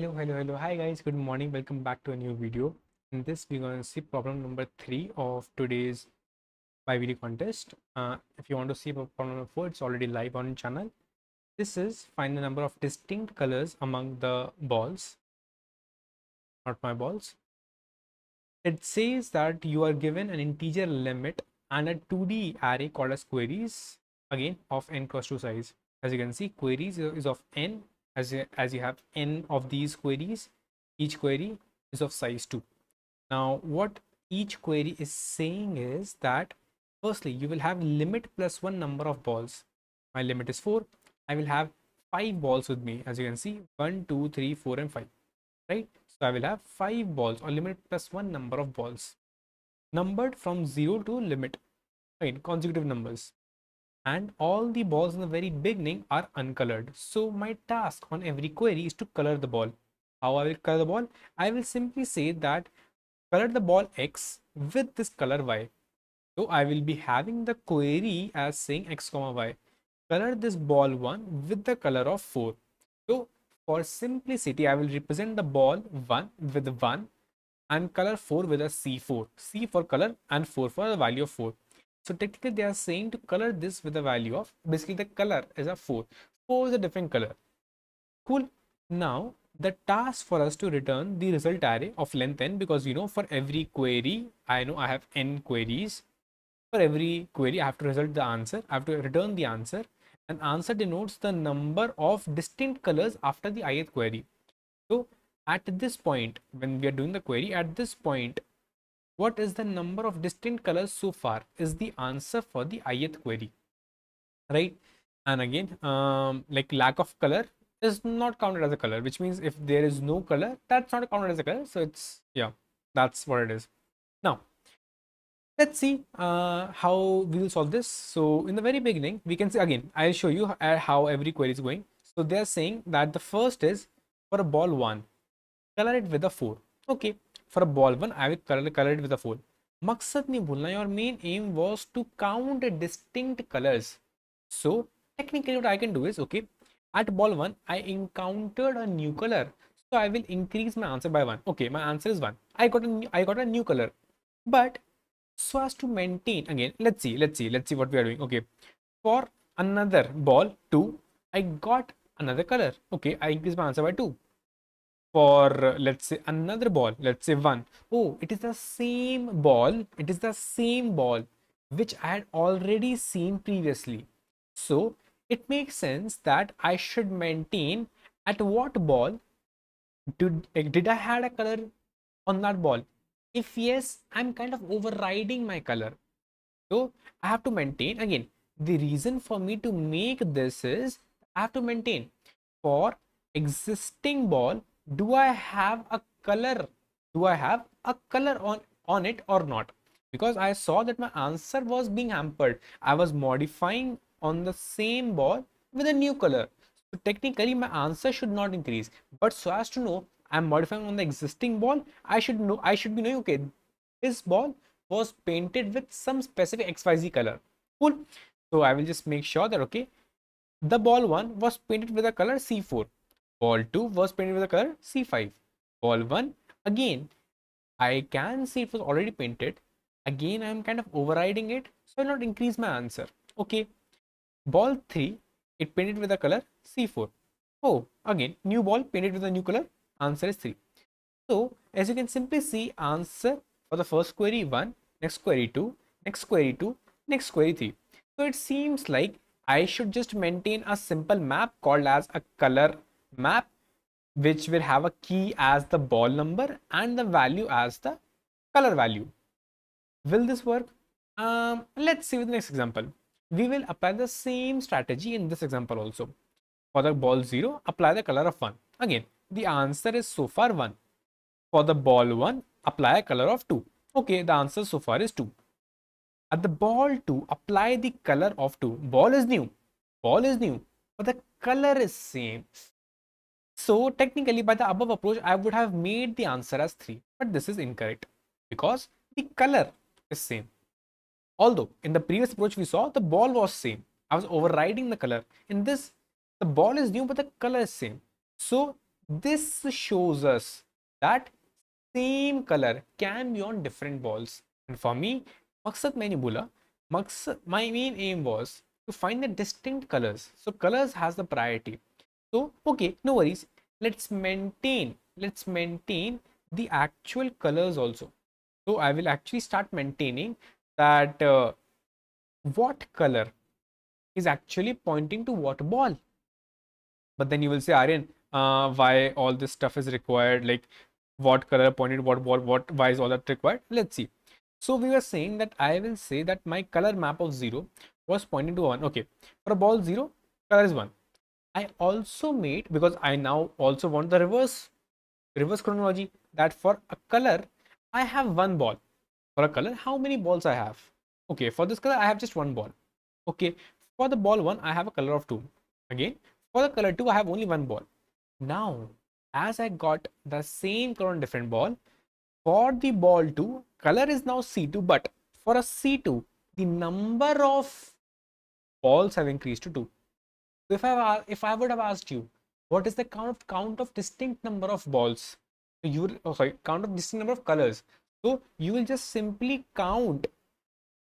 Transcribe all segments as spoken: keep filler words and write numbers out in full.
hello hello hello hi guys, good morning, welcome back to a new video. In this we're going to see problem number three of today's bi-weekly contest. Uh, if you want to see problem number four, it's already live on channel. This is find the number of distinct colors among the balls, not my balls. It says that you are given an integer limit and a two D array called as queries, again of n cross two size. As you can see, queries is of n, as you, as you have n of these queries, each query is of size two. Now what each query is saying is that firstly you will have limit plus one number of balls. My limit is four. I will have five balls with me, as you can see, one, two, three, four and five, right? So I will have five balls or limit plus one number of balls numbered from zero to limit, right? Consecutive numbers. And all the balls in the very beginning are uncolored. So my task on every query is to color the ball. How I will color the ball? I will simply say that color the ball X with this color Y. So I will be having the query as saying X comma Y. Color this ball one with the color of four. So for simplicity, I will represent the ball one with one and color four with a C four. C for color and four for the value of four. So technically they are saying to color this with a value of, basically the color is a four. four is a different color. Cool. Now the task for us to return the result array of length n, because you know for every query, I know I have n queries. For every query I have to result the answer. I have to return the answer. And answer denotes the number of distinct colors after the ith query. So at this point, when we are doing the query, at this point, what is the number of distinct colors so far is the answer for the ith query, right? And again, um, like lack of color is not counted as a color, which means if there is no color, that's not counted as a color. So it's, yeah, that's what it is. Now, let's see uh, how we will solve this. So in the very beginning, we can see, again, I'll show you how every query is going. So they're saying that the first is for a ball one, color it with a four. Okay. For a ball one, I will color, color it with a four. Maksad nahi bhulna, your main aim was to count distinct colors. So technically what I can do is, okay, at ball one, I encountered a new color. So I will increase my answer by one. Okay, my answer is one. I got a new, I got a new color. But so as to maintain, again, let's see, let's see, let's see what we are doing. Okay, for another ball two, I got another color. Okay, I increase my answer by two. For uh, let's say another ball, let's say one. Oh, it is the same ball. It is the same ball which I had already seen previously. So it makes sense that I should maintain at what ball did, did I had a color on that ball? If yes, I'm kind of overriding my color. So I have to maintain. Again, the reason for me to make this is I have to maintain for existing ball. Do I have a color? Do I have a color on, on it or not? Because I saw that my answer was being hampered. I was modifying on the same ball with a new color. So technically my answer should not increase. But so as to know, I'm modifying on the existing ball. I should know, I should be knowing, okay, this ball was painted with some specific X Y Z color. Cool. So I will just make sure that, okay, the ball one was painted with a color C four. Ball two was painted with the color C five. Ball one, again, I can see it was already painted. Again, I am kind of overriding it. So I will not increase my answer. Okay. Ball three, it painted with the color C four. Oh, again, new ball painted with a new color. Answer is three. So as you can simply see, answer for the first query one, next query two, next query two, next query three. So it seems like I should just maintain a simple map called as a color map, which will have a key as the ball number and the value as the color value. Will this work? Um, let's see with the next example. We will apply the same strategy in this example also. For the ball zero, apply the color of one. Again, the answer is so far one. For the ball one, apply a color of two. Okay, the answer so far is two. At the ball two, apply the color of two. Ball is new. Ball is new. But the color is same. So technically by the above approach, I would have made the answer as three, but this is incorrect because the color is same. Although in the previous approach we saw the ball was same. I was overriding the color. In this, the ball is new, but the color is same. So This shows us that same color can be on different balls. And for me, maksad maine bola, maksad, my main aim was to find the distinct colors. So colors has the priority. So, okay, no worries. Let's maintain, let's maintain the actual colors also. So I will actually start maintaining that uh, what color is actually pointing to what ball. But then you will say, Aryan, uh, why all this stuff is required? Like what color pointed what ball, what, why is all that required? Let's see. So we were saying that I will say that my color map of zero was pointing to one. Okay, for a ball zero, color is one. I also made, because I now also want the reverse reverse chronology, that for a color I have one ball. For a color, how many balls I have? Okay, for this color I have just one ball. Okay, for the ball one I have a color of two. Again, for the color two I have only one ball. Now as I got the same color on different ball, for the ball two color is now C two, but for a C two the number of balls have increased to two. So if I, if I would have asked you, what is the count of, count of distinct number of balls? So you will, oh sorry, count of distinct number of colors. So you will just simply count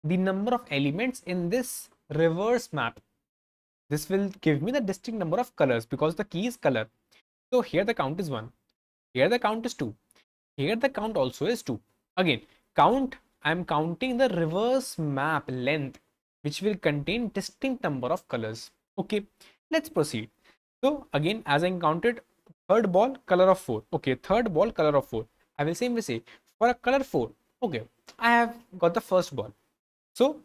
the number of elements in this reverse map. This will give me the distinct number of colors because the key is color. So here the count is one. Here the count is two. Here the count also is two. Again, count, I am counting the reverse map length, which will contain distinct number of colors. Okay, let's proceed. So again, as I counted, third ball, color of four. Okay, third ball, color of four. I will same way say for a color four. Okay, I have got the first ball. So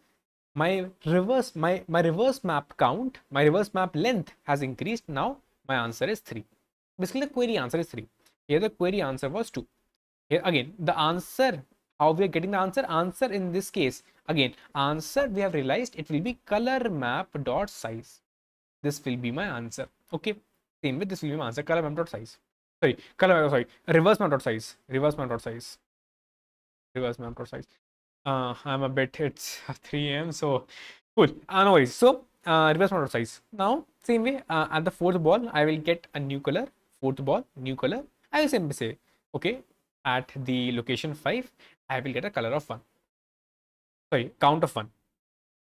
my reverse, my, my reverse map count, my reverse map length has increased. Now my answer is three. Basically the query answer is three. Here the query answer was two. Here again, the answer, how we are getting the answer, answer in this case, again, answer we have realized it will be color map dot size. This will be my answer. Okay, same with this will be my answer, color map dot size. Sorry, color sorry, reverse map dot size. Reverse map dot size. Reverse map dot size. Uh, I'm a bit, it's three A M so cool. Uh, no worries. So uh, reverse map dot size. Now same way uh, at the fourth ball I will get a new color. Fourth ball, new color. I will simply say okay, at the location five I will get a color of one. Sorry, count of one.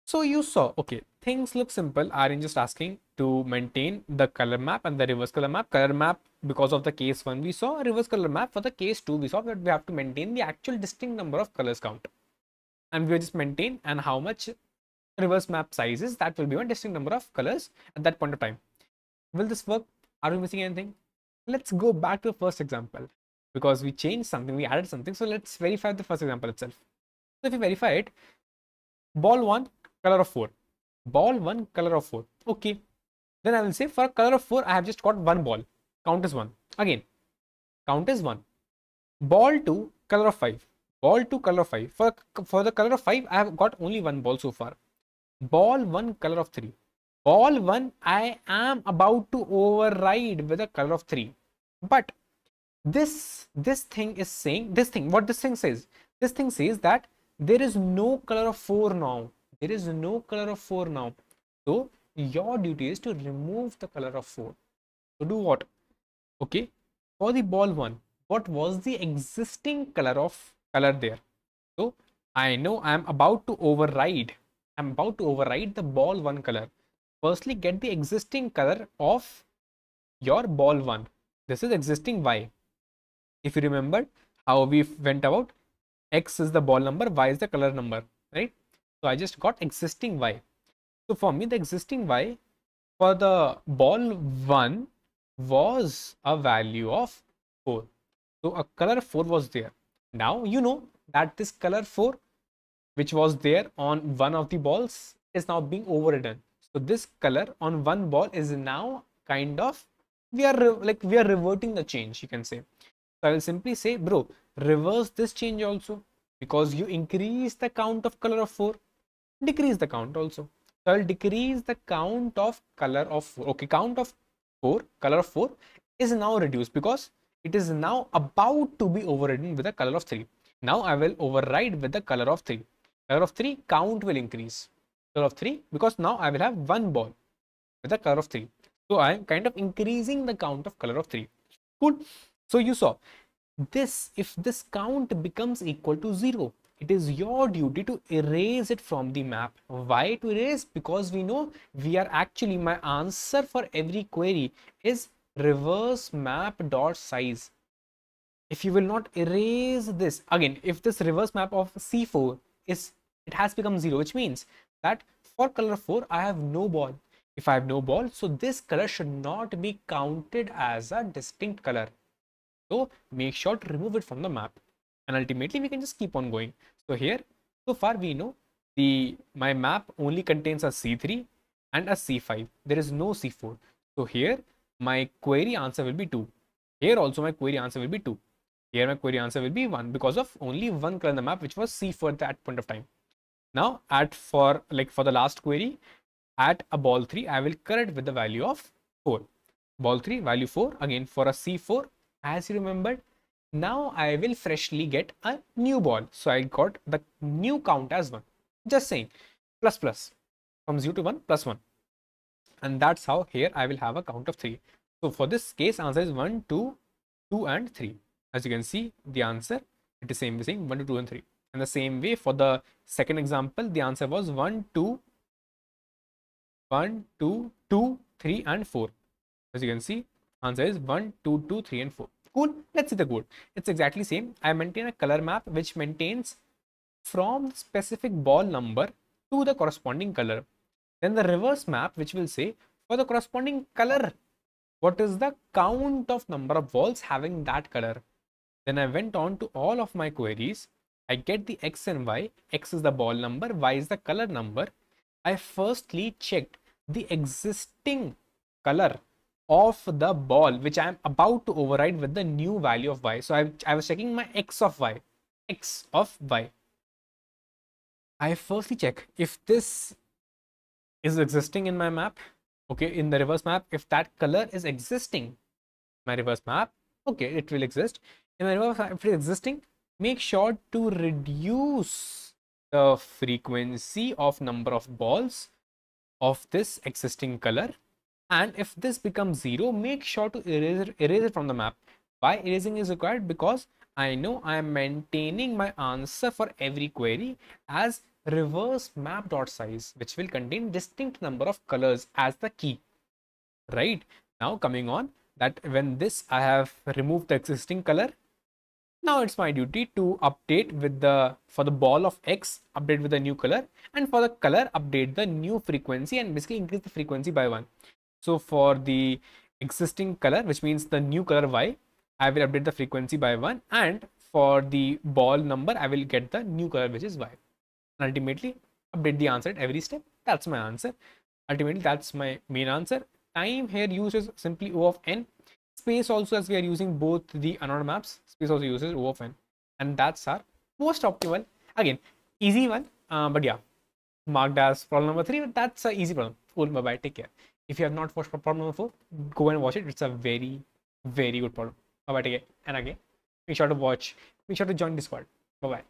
So you saw, okay, things look simple. Aryan just asking to maintain the color map and the reverse color map. Color map because of the case one we saw, reverse color map for the case two we saw that we have to maintain the actual distinct number of colors count. And we will just maintain and how much reverse map size is, that will be one distinct number of colors at that point of time. Will this work? Are we missing anything? Let's go back to the first example because we changed something, we added something. So let's verify the first example itself. So if you verify it, ball one, color of four. Ball one, color of four. Okay. Then I will say for color of four, I have just got one ball. Count is one. Again, count is one. Ball two, color of five. Ball two, color of five. For, for the color of five, I have got only one ball so far. Ball one, color of three. Ball one, I am about to override with a color of three. But this, this thing is saying, this thing, what this thing says? This thing says that there is no color of four now. There is no color of four now. So your duty is to remove the color of four. So do what? Okay. For the ball one, what was the existing color of color there? So I know I am about to override. I am about to override the ball one color. Firstly, get the existing color of your ball one. This is existing Y. If you remember how we went about, X is the ball number, Y is the color number, right? So I just got existing Y. So for me, the existing Y for the ball one was a value of four. So a color four was there. Now you know that this color four, which was there on one of the balls, is now being overridden. So this color on one ball is now kind of, we are like, we are reverting the change, you can say. So I will simply say, bro, reverse this change also because you increase the count of color of four. Decrease the count also. So I will decrease the count of color of four. Okay, count of four, color of four is now reduced because it is now about to be overridden with a color of three. Now I will override with the color of three. Color of three, count will increase. Color of three, because now I will have one ball with a color of three. So I am kind of increasing the count of color of three. Cool. So you saw this, if this count becomes equal to zero, it is your duty to erase it from the map. Why to erase? Because we know we are actually, my answer for every query is reverse map dot size. If you will not erase this, again, if this reverse map of C four is, it has become zero, which means that for color four, I have no ball. If I have no ball, so this color should not be counted as a distinct color. So make sure to remove it from the map. And ultimately, we can just keep on going. So here, so far we know the my map only contains a C three and a C five. There is no C four. So here, my query answer will be two. Here also, my query answer will be two. Here, my query answer will be one because of only one color in the map, which was C four at that point of time. Now, at for like for the last query, at a ball three, I will correct with the value of four. Ball three, value four. Again, for a C four, as you remembered. Now I will freshly get a new ball. So I got the new count as one. Just saying, plus plus from zero to one plus one. And that's how here I will have a count of three. So for this case, answer is one, two, two and three. As you can see, the answer, it is same thing, one, two, two and three. And the same way for the second example, the answer was one, two, one, two, two, three and four. As you can see, answer is one, two, two, three and four. Cool. Let's see the code. It's exactly same. I maintain a color map which maintains from the specific ball number to the corresponding color. Then the reverse map, which will say for the corresponding color, what is the count of number of balls having that color? Then I went on to all of my queries. I get the X and Y. X is the ball number. Y is the color number. I firstly checked the existing color of the ball which I am about to override with the new value of y. So I, I was checking my x of y, x of y. I firstly check if this is existing in my map, okay, in the reverse map, if that color is existing, my reverse map, okay, it will exist. In my reverse map, if it is existing, make sure to reduce the frequency of number of balls of this existing color. And if this becomes zero, make sure to erase it, erase it from the map. Why erasing is required? Because I know I am maintaining my answer for every query as reverse map dot size, which will contain distinct number of colors as the key. Right now, coming on that when this I have removed the existing color. Now it's my duty to update with the for the ball of X, update with the new color, and for the color update the new frequency and basically increase the frequency by one. So for the existing color, which means the new color Y, I will update the frequency by one, and for the ball number, I will get the new color, which is Y. And ultimately, update the answer at every step. That's my answer. Ultimately, that's my main answer. Time here uses simply O of N. Space also, as we are using both the another maps, space also uses O of N. And that's our most optimal, again, easy one. Uh, but yeah, marked as problem number three, but that's an easy problem. Cool, bye-bye, take care. If you have not watched problem number four, go and watch it. It's a very, very good problem. Bye bye. And again, make sure to watch. Make sure to join Discord. Bye bye.